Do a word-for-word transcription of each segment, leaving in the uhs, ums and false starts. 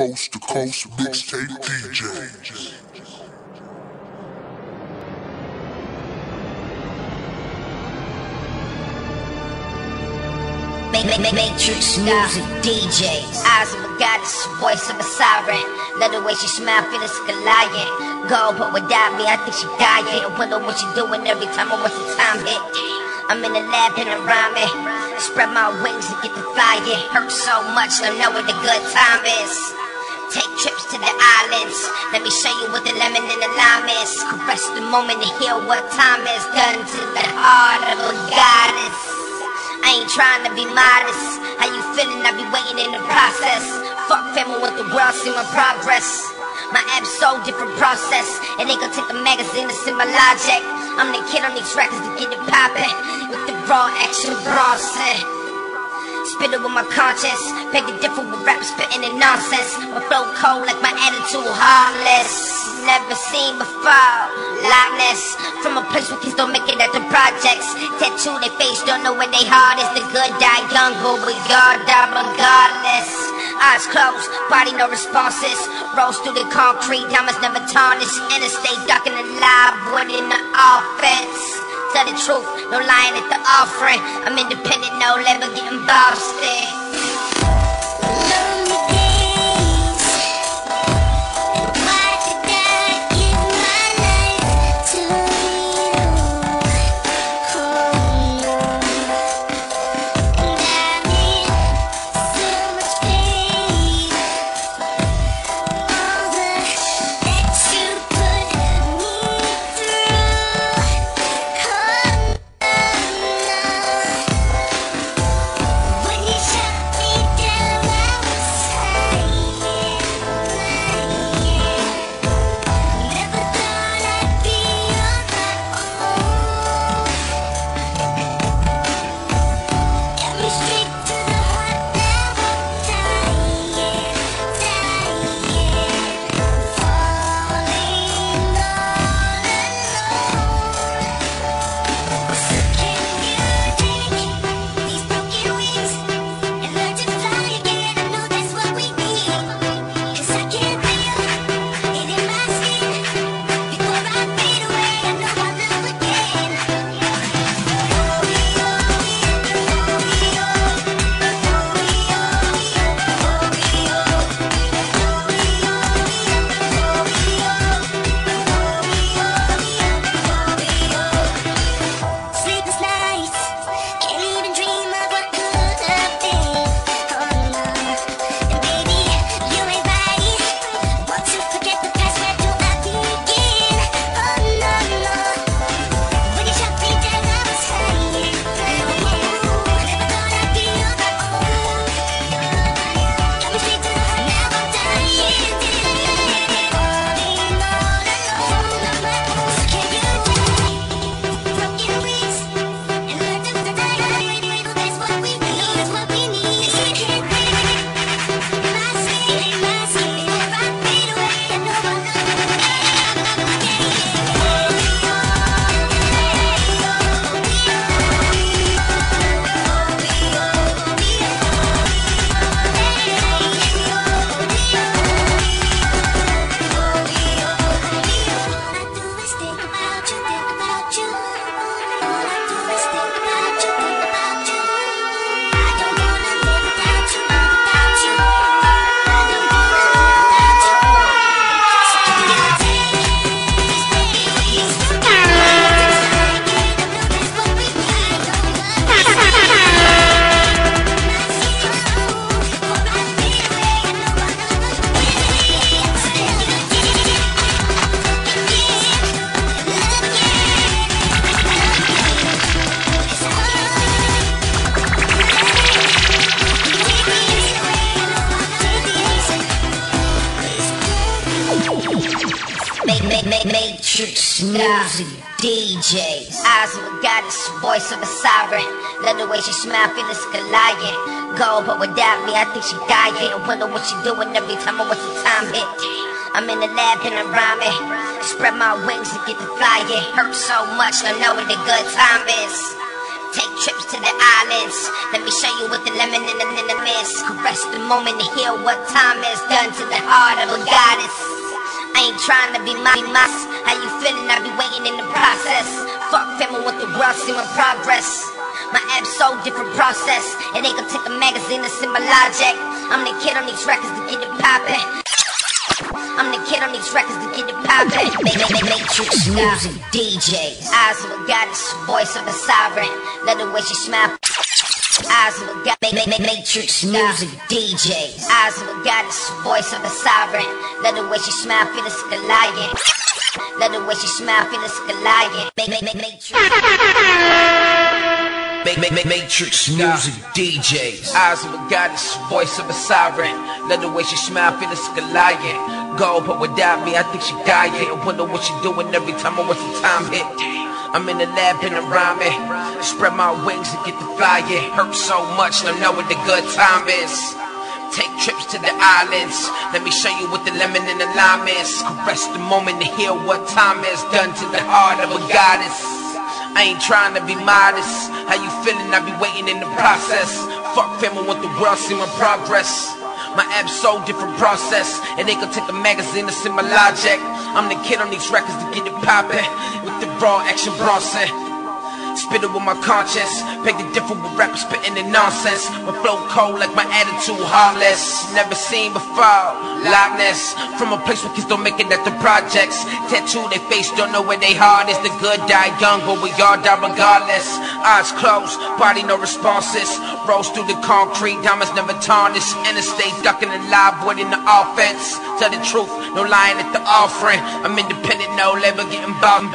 coast to coast mixtape D J. Matrix music D Js. Eyes of a goddess, voice of a siren. Love the way she smile, feel it's like a lion. Go, but without me, I think she dying. I wonder what she doing every time I watch the time hit. I'm in the lab and I'm rhyming. Spread my wings and get the flying. Hurt so much, don't know where the good time is. Take trips to the islands. Let me show you what the lemon and the lime is. Compress the moment to hear what time is. Done to the heart of a goddess. I ain't trying to be modest. How you feeling? I be waiting in the process. Fuck family with the world, see my progress. My app's so different process. And they gon' take the magazine to see my logic. I'm the kid on these records to get it poppin'. With the raw action brawlin'. Spittin' with my conscience. Make it different with rap spittin' and nonsense. My flow cold like my attitude heartless. Never seen before. Likeness from a place where kids don't make it at the projects. Tattoo their face, don't know where they heart is. The good die young, but y'all die regardless. Eyes closed, body no responses. Rolls through the concrete, diamonds never tarnished. And it stay ducking the live wood in the offense. Tell the truth, no lying at the offering. I'm independent, no labor getting bossed in. Matrix music D Js. Eyes of a goddess, voice of a siren. Love the way she smile, feel it's like a lion. Go, but without me, I think she dying. I wonder what she doing every time I watch the time hit. I'm in the lab and I'm rhyming. Spread my wings and get the flying. Hurt so much, don't know where the good time is. Take trips to the islands. Let me show you what the lemon and the venom is. Caress the moment to heal what time has done to the heart of a goddess. I ain't trying to be my mess. How you feeling? I be waiting in the process. Fuck family with the world, see my progress. My app's so different process. It ain't gonna take a magazine to send my logic. I'm the kid on these records to get it poppin'. I'm the kid on these records to get it poppin'. Matrix music D Js. Eyes of a goddess, voice of a sovereign. Love the way she smile. Eyes of a goddess. Matrix music D Js. Eyes of a goddess, voice of a sovereign. Love the way she smile, feel it's like a lion. Love the way she smile, feel it's like a lion. Matrix. Matrix music D Js. Eyes of a goddess, voice of a sovereign. Love the way she smile, feel it's like a lion. Go, but without me, I think she dying. I wonder what she doing every time I watch the time hit. I'm in the lab and I'm rhyming. Spread my wings and get to flying. Hurts so much, don't know what the good time is. Take trips to the islands. Let me show you what the lemon and the lime is. Caress the moment to heal what time has done to the heart of a goddess. I ain't trying to be modest. How you feeling? I be waiting in the process. Fuck family with the world, see my progress. My app's so different process. It ain't gonna take a magazine to send my logic. I'm the kid on these records to get it poppin'. With the raw action Bronson. Spit it with my conscience. Make it different with rappers spittin' the nonsense. My flow cold like my attitude heartless. Never seen before, liveness. From a place where kids don't make it at the projects. Tattoo their face, don't know where they heart is. The good die young, but we all die regardless. Eyes closed, body no responses. Rolls through the concrete, diamonds never tarnished. Interstate ducking and live, avoiding the offense. Tell the truth, no lying at the offering. I'm independent, no labor getting bought.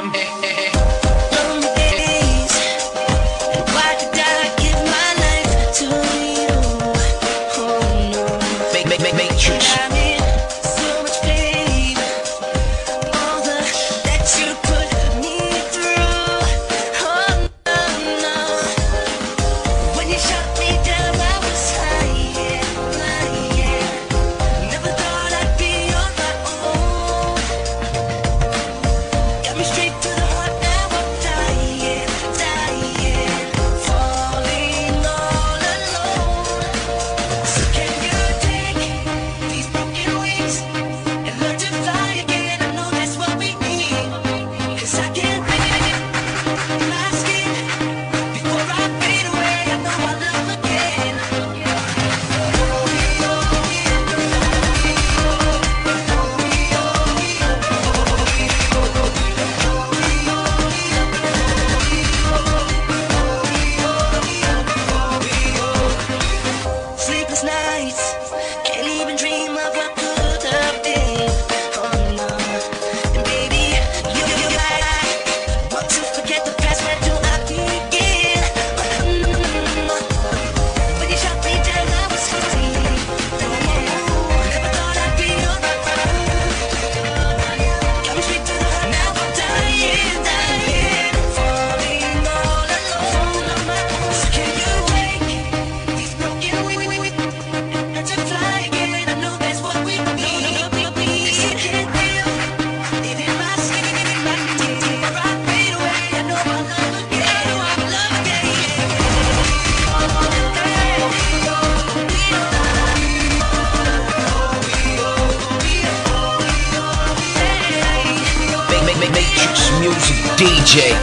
Music D Js.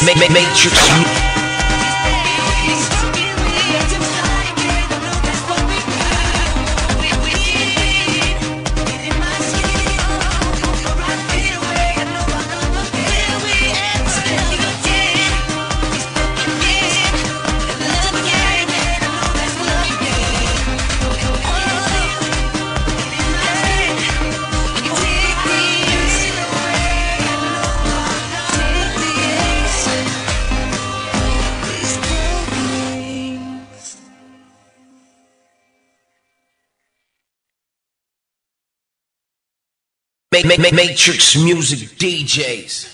Make, make, make, matrix. Make, make, make, matrix music D Js.